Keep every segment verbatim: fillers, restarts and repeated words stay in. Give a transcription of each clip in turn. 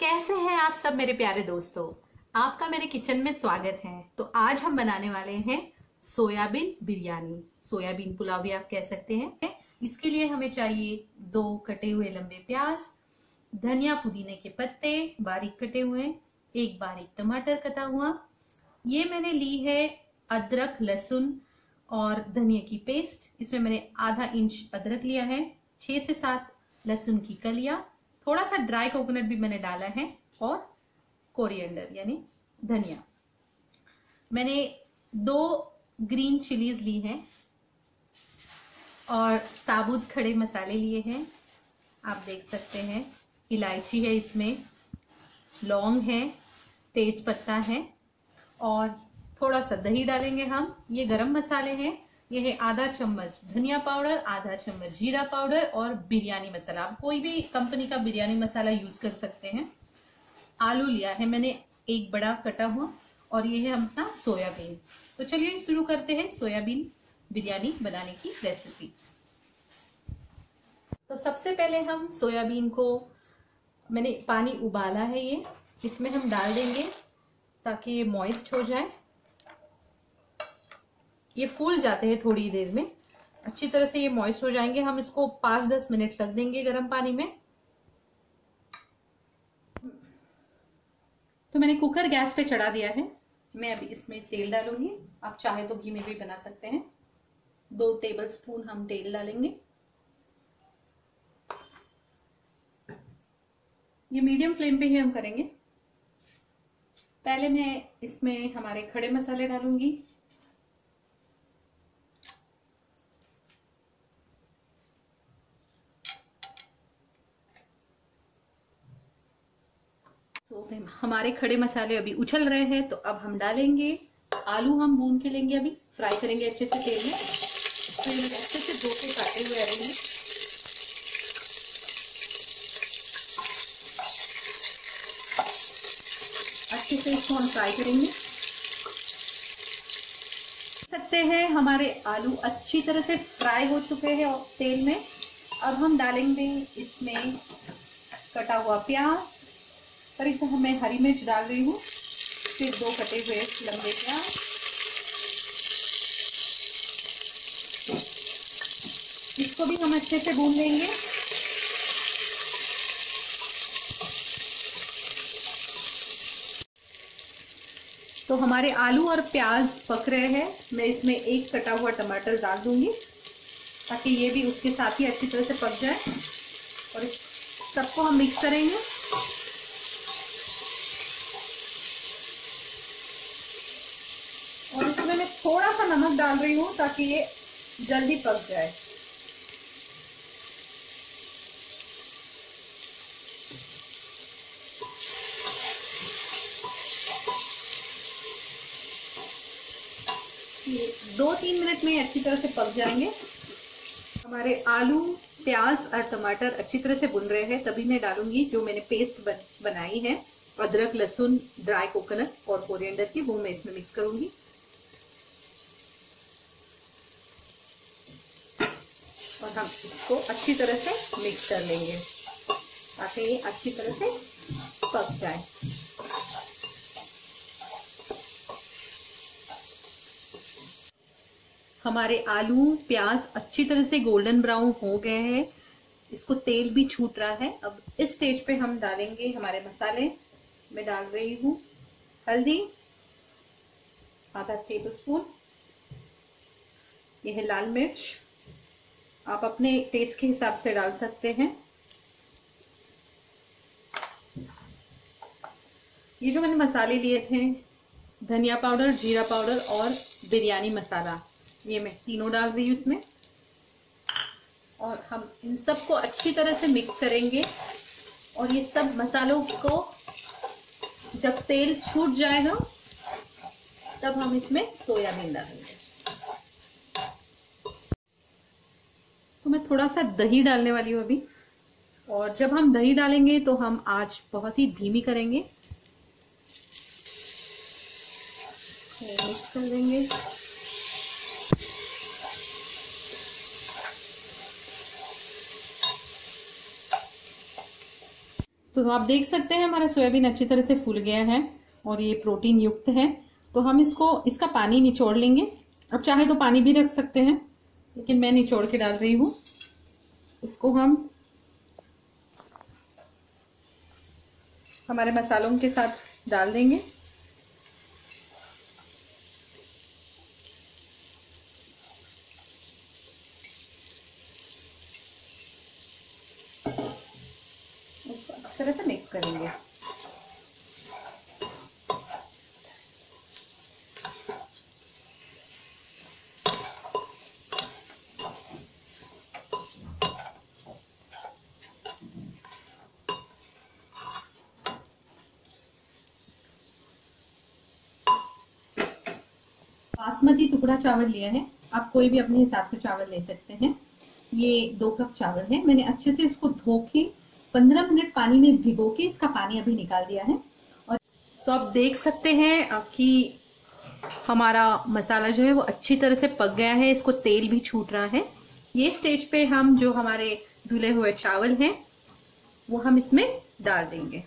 कैसे हैं आप सब मेरे प्यारे दोस्तों, आपका मेरे किचन में स्वागत है। तो आज हम बनाने वाले हैं सोयाबीन बिरयानी, सोयाबीन पुलाव भी आप कह सकते हैं। इसके लिए हमें चाहिए दो कटे हुए लंबे प्याज, धनिया पुदीने के पत्ते बारीक कटे हुए, एक बारीक टमाटर कटा हुआ। ये मैंने ली है अदरक लहसुन और धनिया की पेस्ट। इसमें मैंने आधा इंच अदरक लिया है, छह से सात लहसुन की कलियां, थोड़ा सा ड्राई कोकोनट भी मैंने डाला है और कोरिएंडर यानी धनिया। मैंने दो ग्रीन चिलीज ली हैं और साबुत खड़े मसाले लिए हैं। आप देख सकते हैं इलायची है, इसमें लौंग है, तेज पत्ता है और थोड़ा सा दही डालेंगे हम। ये गरम मसाले हैं, ये है आधा चम्मच धनिया पाउडर, आधा चम्मच जीरा पाउडर और बिरयानी मसाला। आप कोई भी कंपनी का बिरयानी मसाला यूज कर सकते हैं। आलू लिया है मैंने एक बड़ा कटा हुआ और ये है हमसा सोयाबीन। तो चलिए शुरू करते हैं सोयाबीन बिरयानी बनाने की रेसिपी। तो सबसे पहले हम सोयाबीन को, मैंने पानी उबाला है ये, इसमें हम डाल देंगे ताकि ये मॉइस्ट हो जाए। ये फूल जाते हैं थोड़ी देर में, अच्छी तरह से ये मॉइस्ट हो जाएंगे। हम इसको पांच दस मिनट तक देंगे गर्म पानी में। तो मैंने कुकर गैस पे चढ़ा दिया है। मैं अभी इसमें तेल डालूंगी, आप चाहे तो घी में भी बना सकते हैं। दो टेबलस्पून हम तेल डालेंगे। ये मीडियम फ्लेम पे ही हम करेंगे। पहले मैं इसमें हमारे खड़े मसाले डालूंगी, हमारे खड़े मसाले अभी उछल रहे हैं। तो अब हम डालेंगे आलू, हम भून के लेंगे, अभी फ्राई करेंगे अच्छे से तेल में। तो ये अच्छे से धो के काटे हुए आलू हैं। अच्छे से इसको हम फ्राई करेंगे। देख सकते हैं हमारे आलू अच्छी तरह से फ्राई हो चुके हैं तेल में। अब हम डालेंगे इसमें कटा हुआ प्याज, पर इसमें मैं हरी मिर्च डाल रही हूँ, फिर दो कटे हुए लंबे प्याज, इसको भी हम अच्छे से भून लेंगे। तो हमारे आलू और प्याज पक रहे हैं। मैं इसमें एक कटा हुआ टमाटर डाल दूंगी ताकि ये भी उसके साथ ही अच्छी तरह से पक जाए और सबको हम मिक्स करेंगे। और इसमें मैं थोड़ा सा नमक डाल रही हूँ ताकि ये जल्दी पक जाए। ये दो तीन मिनट में अच्छी तरह से पक जाएंगे। हमारे आलू प्याज और टमाटर अच्छी तरह से भुन रहे हैं, तभी मैं डालूंगी जो मैंने पेस्ट बन, बनाई है अदरक लहसुन ड्राई कोकोनट और कोरिएंडर की, वो मैं इसमें मिक्स करूंगी। और हम इसको अच्छी तरह से मिक्स कर लेंगे ताकि ये अच्छी तरह से पक जाए। हमारे आलू प्याज अच्छी तरह से गोल्डन ब्राउन हो गए हैं, इसको तेल भी छूट रहा है। अब इस स्टेज पे हम डालेंगे हमारे मसाले। मैं डाल रही हूँ हल्दी आधा टेबलस्पून, यह है लाल मिर्च, आप अपने टेस्ट के हिसाब से डाल सकते हैं। ये जो मैंने मसाले लिए थे, धनिया पाउडर, जीरा पाउडर और बिरयानी मसाला, ये मैं तीनों डाल रही हूँ इसमें। और हम इन सबको अच्छी तरह से मिक्स करेंगे। और ये सब मसालों को जब तेल छूट जाएगा तब हम इसमें सोयाबीन डालेंगे। तो मैं थोड़ा सा दही डालने वाली हूँ अभी। और जब हम दही डालेंगे तो हम आंच बहुत ही धीमी करेंगे, मिक्स कर देंगे। तो आप देख सकते हैं हमारा सोयाबीन अच्छी तरह से फूल गया है और ये प्रोटीन युक्त है। तो हम इसको इसका पानी निचोड़ लेंगे। आप चाहे तो पानी भी रख सकते हैं, लेकिन मैं निचोड़ के डाल रही हूँ। इसको हम हमारे मसालों के साथ डाल देंगे। अच्छी तरह से मिक्स करेंगे। बासमती टुकड़ा चावल लिया है, आप कोई भी अपने हिसाब से चावल ले सकते हैं। ये दो कप चावल है, मैंने अच्छे से इसको धो के पंद्रह मिनट पानी में भिगो के इसका पानी अभी निकाल दिया है। और तो आप देख सकते हैं कि हमारा मसाला जो है वो अच्छी तरह से पक गया है, इसको तेल भी छूट रहा है। ये स्टेज पे हम जो हमारे धुले हुए चावल हैं वो हम इसमें डाल देंगे।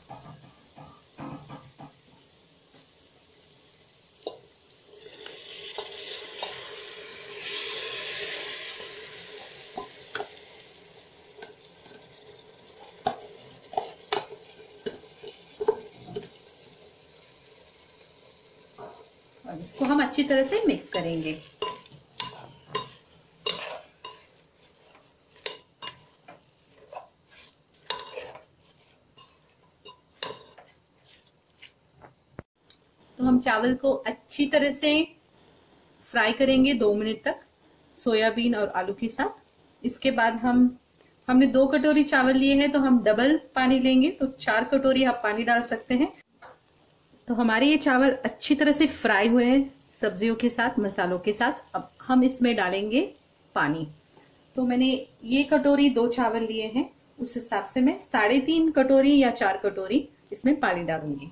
इसको हम अच्छी तरह से मिक्स करेंगे। तो हम चावल को अच्छी तरह से फ्राई करेंगे दो मिनट तक सोयाबीन और आलू के साथ। इसके बाद हम हमने दो कटोरी चावल लिए हैं, तो हम डबल पानी लेंगे, तो चार कटोरी आप पानी डाल सकते हैं। तो हमारे ये चावल अच्छी तरह से फ्राई हुए हैं सब्जियों के साथ, मसालों के साथ। अब हम इसमें डालेंगे पानी। तो मैंने ये कटोरी दो चावल लिए हैं, उस हिसाब से मैं साढ़े तीन कटोरी या चार कटोरी इसमें पानी डालूंगी।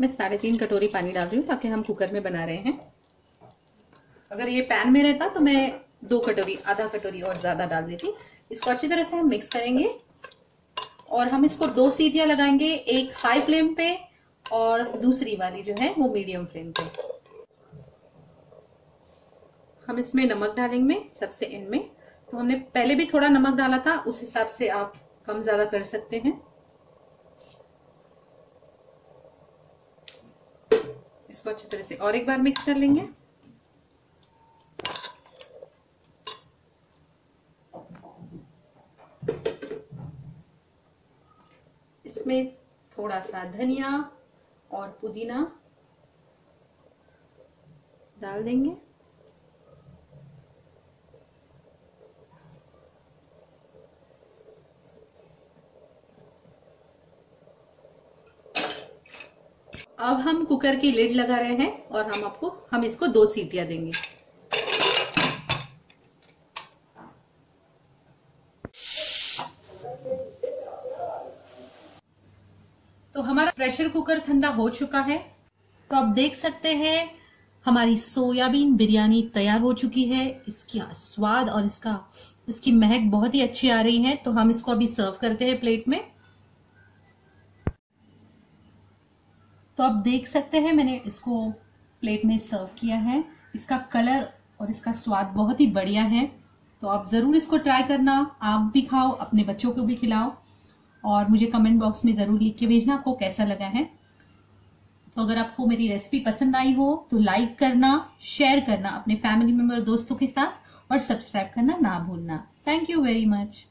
मैं साढ़े तीन कटोरी पानी डाल रही हूँ, ताकि हम कुकर में बना रहे हैं। अगर ये पैन में रहता तो मैं दो कटोरी आधा कटोरी और ज्यादा डाल देती। इसको अच्छी तरह से हम मिक्स करेंगे और हम इसको दो सीटियां लगाएंगे, एक हाई फ्लेम पे और दूसरी वाली जो है वो मीडियम फ्लेम पे। हम इसमें नमक डालेंगे सबसे एंड में। तो हमने पहले भी थोड़ा नमक डाला था, उस हिसाब से आप कम ज्यादा कर सकते हैं। इसको अच्छी तरह से और एक बार मिक्स कर लेंगे। इसमें थोड़ा सा धनिया और पुदीना डाल देंगे। अब हम कुकर की लिड लगा रहे हैं और हम आपको हम इसको दो सीटियां देंगे। तो हमारा प्रेशर कुकर ठंडा हो चुका है। तो आप देख सकते हैं हमारी सोयाबीन बिरयानी तैयार हो चुकी है। इसका स्वाद और इसका इसकी महक बहुत ही अच्छी आ रही है। तो हम इसको अभी सर्व करते हैं प्लेट में। तो आप देख सकते हैं मैंने इसको प्लेट में सर्व किया है। इसका कलर और इसका स्वाद बहुत ही बढ़िया है। तो आप ज़रूर इसको ट्राई करना, आप भी खाओ, अपने बच्चों को भी खिलाओ और मुझे कमेंट बॉक्स में ज़रूर लिख के भेजना आपको कैसा लगा है। तो अगर आपको मेरी रेसिपी पसंद आई हो तो लाइक करना, शेयर करना अपने फैमिली मेम्बर दोस्तों के साथ और सब्सक्राइब करना ना भूलना। Thank you very much.